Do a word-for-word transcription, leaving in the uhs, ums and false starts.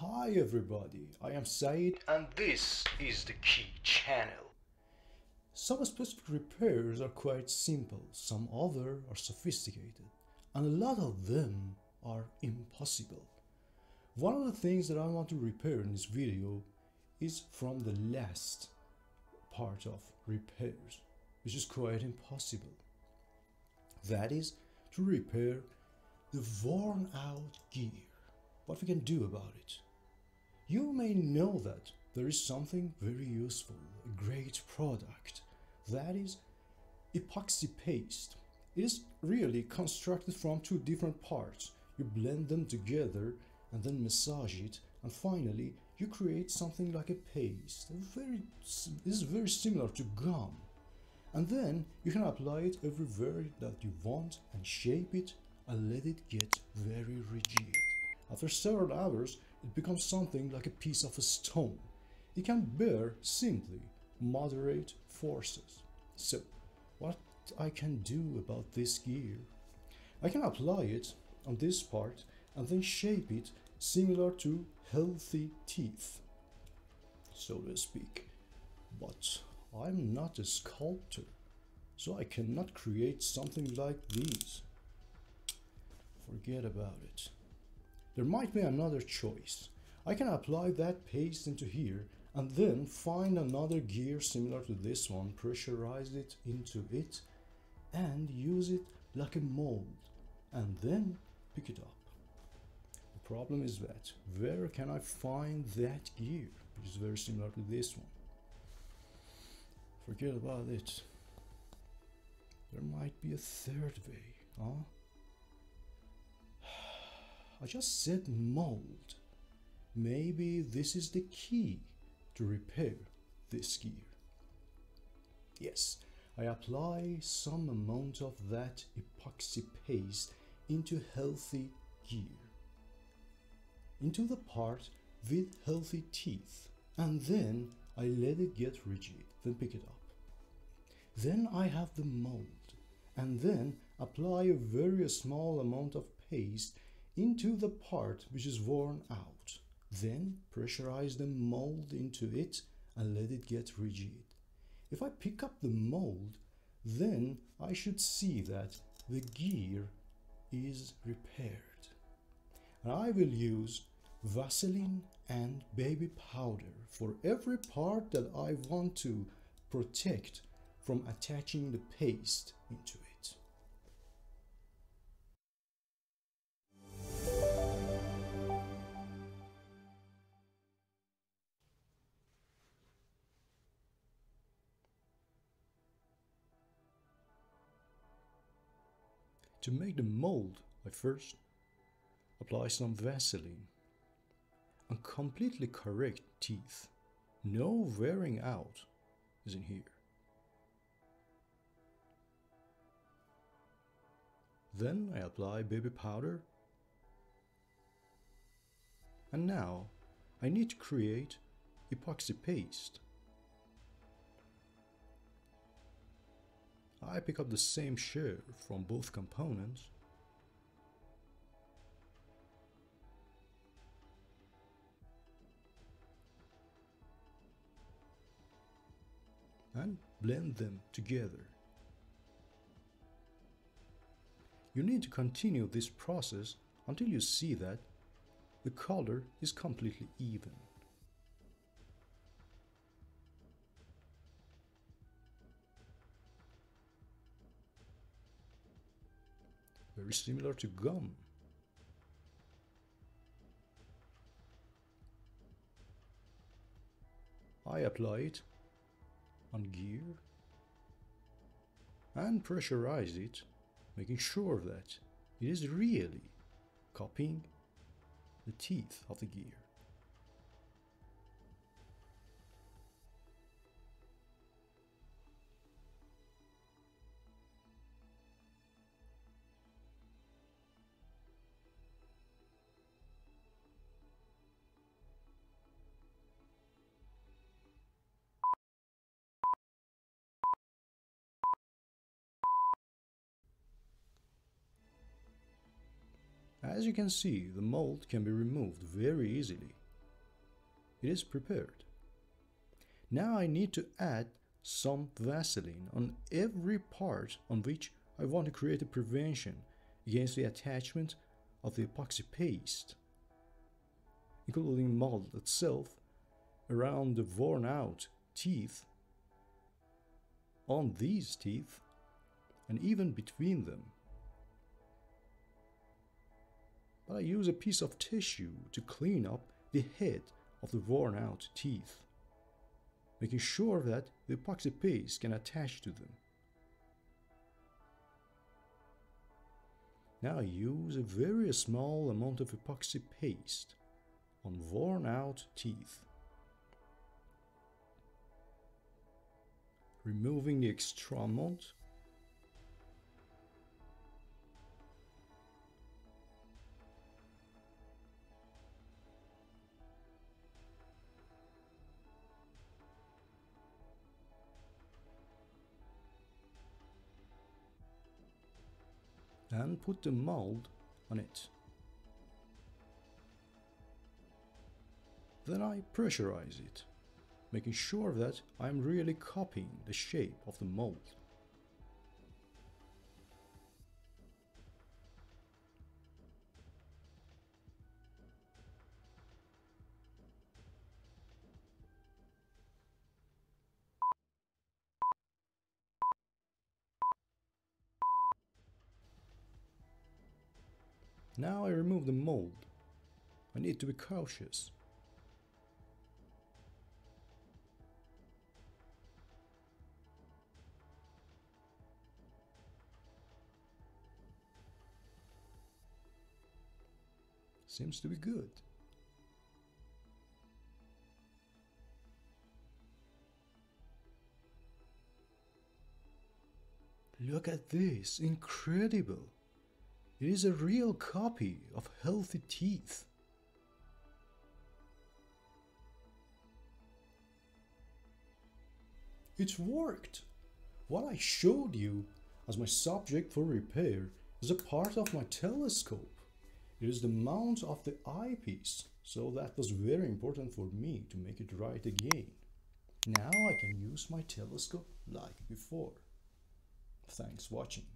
Hi everybody, I am Saeed and this is the Key channel. Some specific repairs are quite simple, some other are sophisticated, and a lot of them are impossible. One of the things that I want to repair in this video is from the last part of repairs, which is quite impossible. That is to repair the worn out gear. What we can do about it. You may know that there is something very useful, a great product, that is epoxy paste. It is really constructed from two different parts. You blend them together and then massage it, and finally you create something like a paste. Very, it is very similar to gum. And then you can apply it everywhere that you want and shape it and let it get very rigid. After several hours, it becomes something like a piece of a stone. It can bear simply moderate forces. So, what I can do about this gear? I can apply it on this part and then shape it similar to healthy teeth, so to speak. But I'm not a sculptor, so I cannot create something like these. Forget about it. There might be another choice. I can apply that paste into here and then find another gear similar to this one, pressurize it into it and use it like a mold and then pick it up. The problem is that where can I find that gear which is very similar to this one? Forget about it. There might be a third way, huh? I just said mold. Maybe this is the key to repair this gear. Yes, I apply some amount of that epoxy paste into healthy gear, into the part with healthy teeth, and then I let it get rigid, then pick it up. Then I have the mold, and then apply a very small amount of paste into the part which is worn out, then pressurize the mold into it and let it get rigid. If I pick up the mold, then I should see that the gear is repaired. And I will use Vaseline and baby powder for every part that I want to protect from attaching the paste into it. To make the mold, I first apply some Vaseline and completely correct teeth. No wearing out is in here. Then I apply baby powder. And now I need to create epoxy paste. I pick up the same share from both components and blend them together. You need to continue this process until you see that the color is completely even. Very similar to gum. I apply it on gear and pressurize it, making sure that it is really copying the teeth of the gear. As you can see, the mold can be removed very easily It is prepared. Now I need to add some Vaseline on every part on which I want to create a prevention against the attachment of the epoxy paste, including the mold itself, around the worn out teeth, on these teeth, and even between them. But I use a piece of tissue to clean up the head of the worn out teeth, making sure that the epoxy paste can attach to them. Now I use a very small amount of epoxy paste on worn out teeth, removing the extra amount, and put the mold on it. Then I pressurize it, making sure that I'm really copying the shape of the mold. Now I remove the mold. I need to be cautious. Seems to be good. Look at this, incredible! It is a real copy of healthy teeth. It worked! What I showed you as my subject for repair is a part of my telescope. It is the mount of the eyepiece, so that was very important for me to make it right again. Now I can use my telescope like before. Thanks for watching.